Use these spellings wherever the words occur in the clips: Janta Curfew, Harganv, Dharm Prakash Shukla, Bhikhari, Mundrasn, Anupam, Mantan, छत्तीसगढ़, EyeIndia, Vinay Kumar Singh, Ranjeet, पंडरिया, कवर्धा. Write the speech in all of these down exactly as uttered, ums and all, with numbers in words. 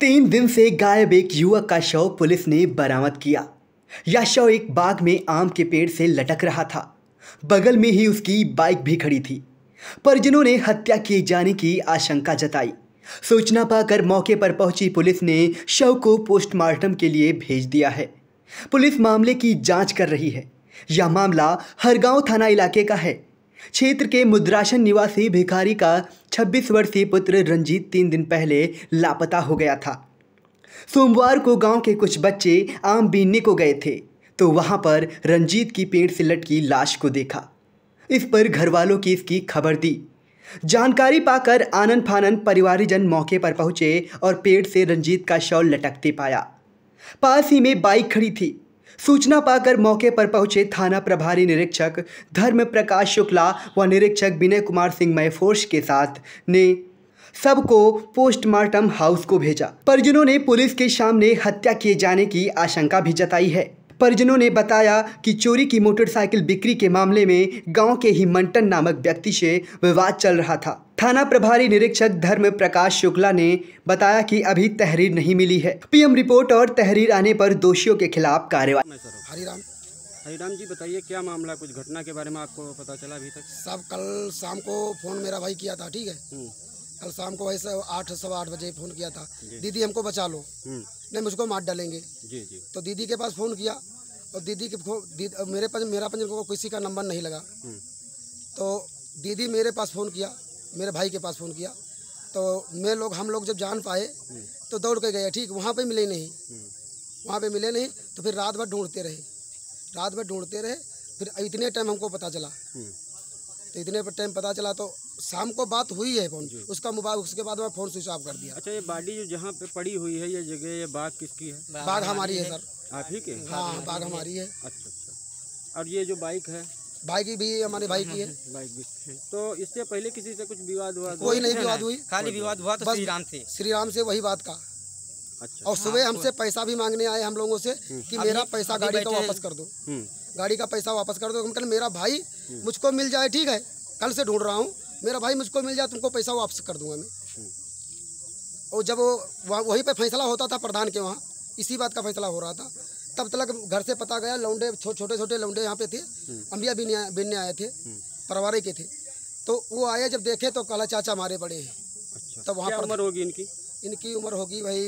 तीन दिन से गायब एक युवक का शव पुलिस ने बरामद किया। यह शव एक बाग में आम के पेड़ से लटक रहा था। बगल में ही उसकी बाइक भी खड़ी थी। परिजनों ने हत्या किए जाने की आशंका जताई। सूचना पाकर मौके पर पहुंची पुलिस ने शव को पोस्टमार्टम के लिए भेज दिया है। पुलिस मामले की जांच कर रही है। यह मामला हरगांव थाना इलाके का है। क्षेत्र के मुद्रासन निवासी भिखारी का छब्बीस वर्षीय पुत्र रंजीत तीन दिन पहले लापता हो गया था। सोमवार को गांव के कुछ बच्चे आम बीनने को गए थे तो वहां पर रंजीत की पेड़ से लटकी लाश को देखा। इस पर घरवालों की इसकी खबर दी। जानकारी पाकर आनन फानन परिवारजन मौके पर पहुंचे और पेड़ से रंजीत का शव लटकते पाया। पास ही में बाइक खड़ी थी। सूचना पाकर मौके पर पहुंचे थाना प्रभारी निरीक्षक धर्म प्रकाश शुक्ला व निरीक्षक विनय कुमार सिंह मैफोर्स के साथ ने सबको पोस्टमार्टम हाउस को भेजा। परिजनों ने पुलिस के सामने हत्या किए जाने की आशंका भी जताई है। परिजनों ने बताया कि चोरी की मोटरसाइकिल बिक्री के मामले में गांव के ही मंटन नामक व्यक्ति से विवाद चल रहा था। थाना प्रभारी निरीक्षक धर्म प्रकाश शुक्ला ने बताया कि अभी तहरीर नहीं मिली है। पीएम रिपोर्ट और तहरीर आने पर दोषियों के खिलाफ कार्रवाई। हरिराम हरिराम जी बताइए, क्या मामला, कुछ घटना के बारे में आपको पता चला अभी तक? सब कल शाम को फोन मेरा भाई किया था, ठीक है, कल शाम को वैसे आठ सवा आठ बजे फोन किया था, दीदी हमको बचा लो, नहीं मुझको मार डालेंगे। जी जी। तो दीदी के पास फ़ोन किया और दीदी के दीद, मेरे पास मेरा पंजन को किसी का नंबर नहीं लगा, तो दीदी मेरे पास फ़ोन किया, मेरे भाई के पास फ़ोन किया, तो मैं लोग हम लोग जब जान पाए तो दौड़ के गए, ठीक, वहाँ पे मिले नहीं, वहाँ पे मिले नहीं तो फिर रात भर ढूंढते रहे, रात भर ढूंढते रहे, फिर इतने टाइम हमको पता चला, तो इतने पर टाइम पता चला तो शाम को बात हुई है फोन, उसका मोबाइल, उसके बाद मैं फ़ोन स्विच ऑफ कर दिया। अच्छा, ये बाड़ी जो जहाँ पे पड़ी हुई है, ये जगह, ये बाग किसकी है? बाग हमारी है सर। आप ही के? हाँ, बाग हमारी है। अच्छा अच्छा। और ये जो बाइक है, बाइक भी हमारे भाई की है। बाइक भी। तो इससे पहले किसी से कुछ विवाद हुआ? कोई नहीं विवाद हुई, खाली विवाद हुआ श्री राम से, श्री राम से वही बात का। अच्छा। और सुबह हमसे पैसा भी मांगने आए हम लोगों से कि मेरा पैसा गाड़ी का वापस कर दो, गाड़ी का पैसा वापस कर दो। हम कल मेरा भाई मुझको मिल जाए, ठीक है, कल से ढूंढ रहा हूँ, मेरा भाई मुझको मिल जाए तुमको पैसा वापस कर दूंगा मैं। और जब वो वहीं पे फैसला होता था प्रधान के वहाँ, इसी बात का फैसला हो रहा था, तब तक घर से पता गया लौंडे, छोटे छोटे लौंडे यहाँ पे थे, अम्बिया बिनने आए थे, परवारे के थे, तो वो आए, जब देखे तो काला चाचा मारे पड़े हैं। तब वहाँ पर उम्र होगी इनकी, इनकी उम्र होगी भाई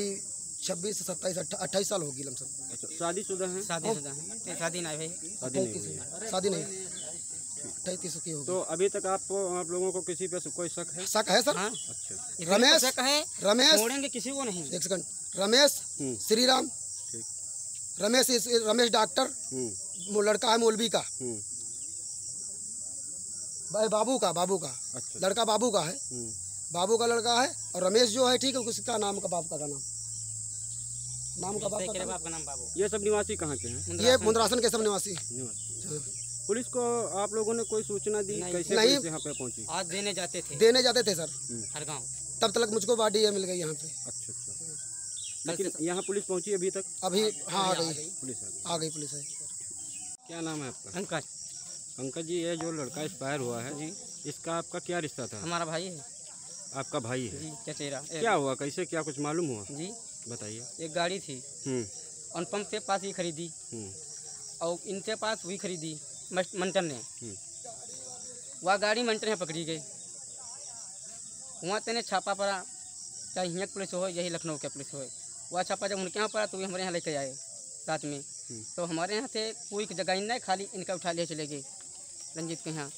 छब्बीस से सत्ताईस अट्ठाईस साल होगी लमसम। शादीशुदा हैं? शादीशुदा हैं, शादी नहीं भाई, शादी नहीं, अट्ठाईस तीस की होगी। तो अभी तक आपको, आप लोगों को किसी पे कोई शक है? शक है सर। हाँ? अच्छा। रमेश शक है, रमेश छोड़ेंगे किसी को नहीं। एक सेकंड, रमेश श्री राम, रमेश रमेश डॉक्टर, वो लड़का है मौलवी का, बाबू का, बाबू का लड़का, बाबू का है, बाबू का लड़का है, और रमेश जो है, ठीक है, उसका नाम का बाप का नाम नाम का बाप का बाप का नाम बाबू। ये सब निवासी कहाँ के हैं? ये मुंद्रासन के सब निवासी। पुलिस को आप लोगों ने कोई सूचना दी? कैसे पुलिस यहाँ पे पहुँची? आज देने जाते थे, देने जाते थे सर हर गांव, तब तक मुझको बाड़ी मिल गई यहाँ पे। अच्छा अच्छा। लेकिन यहाँ पुलिस पहुँची अभी तक? अभी हाँ आ गई पुलिस, आ गई पुलिस। क्या नाम है आपका? अंकज। अंकज जी, ये जो लड़का एक्सपायर हुआ है जी, इसका आपका क्या रिश्ता था? हमारा भाई है। आपका भाई है? चचेरा। क्या हुआ, कैसे, क्या कुछ मालूम हुआ जी? बताइए। एक गाड़ी थी अनुपम के पास, ही खरीदी और इनके पास हुई खरीदी मंटन ने, वह गाड़ी मंटन में पकड़ी गई, वहाँ तेने छापा पड़ा, चाहे यहाँ पुलिस हो यही लखनऊ के पुलिस हो, वह छापा जब उनके यहाँ पड़ा तो वे हमारे यहाँ लेके आए रात में, तो हमारे यहाँ से कोई जगह नहीं, खाली इनका उठा लिए चले गए रंजीत के यहाँ,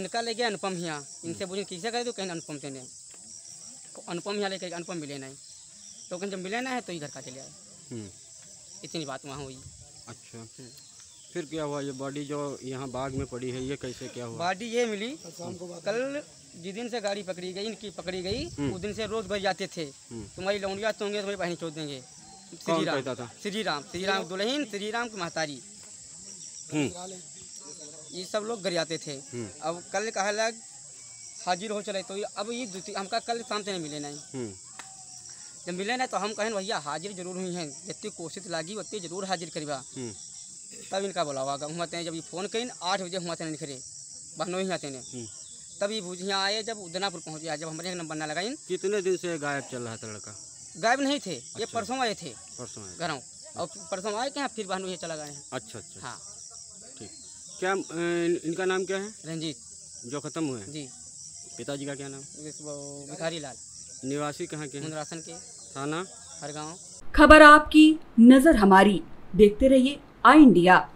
इनका ले गया अनुपम यहाँ, इनसे बोले किसे करे तो कहीं अनुपम से नहीं, अनुपम यहाँ लेके, अनुपम मिले नहीं, तो जब मिले ना है तो ही घर का चले आए, इतनी बात वहाँ हुई। अच्छा, फिर क्या हुआ? ये बॉडी जो यहाँ बाग में पड़ी है, ये कैसे, क्या हुआ? बॉडी ये मिली कल, जिस दिन से गाड़ी पकड़ी गई, इनकी पकड़ी गई, उस दिन से रोज घर जाते थे, तुम्हारी लौंडिया तो होंगे तुम्हारी बहन छोड़ देंगे, श्री राम श्री राम श्री राम दुल्हीन, श्री राम की महतारी, ये सब लोग घर जाते थे। अब कल कहा लग हाजिर हो चले, तो अब ये हमका कल शाम से नहीं मिले नहीं, जब मिले ना तो हम कहें भैया हाजिर जरूर हुई हैं, जितनी कोशिश लागी उतनी जरूर हाजिर करीबा, तब इनका बुलावा हुआ तेने, जब ये फ़ोन करें आठ बजे हुआ तेने निखरे बहनों ही आते ने, तब ये भूजिया आए, जब उदनापुर पहुँचे, जब हमारे यहाँ नंबर ना लगाइन। कितने दिन से गायब चल रहा था लड़का? गायब नहीं थे, ये परसों आए थे, परसों घर और परसों आए के यहाँ फिर भानु चला गए हैं। अच्छा अच्छा, हाँ ठीक। क्या इनका नाम क्या है? रंजीत। जो खत्म हुए जी। पिताजी का क्या नाम? भिखारी लाल। निवासी कहाँ के? मुंद्रासन के, थाना हरगांव। खबर आपकी, नजर हमारी। देखते रहिए आई इंडिया।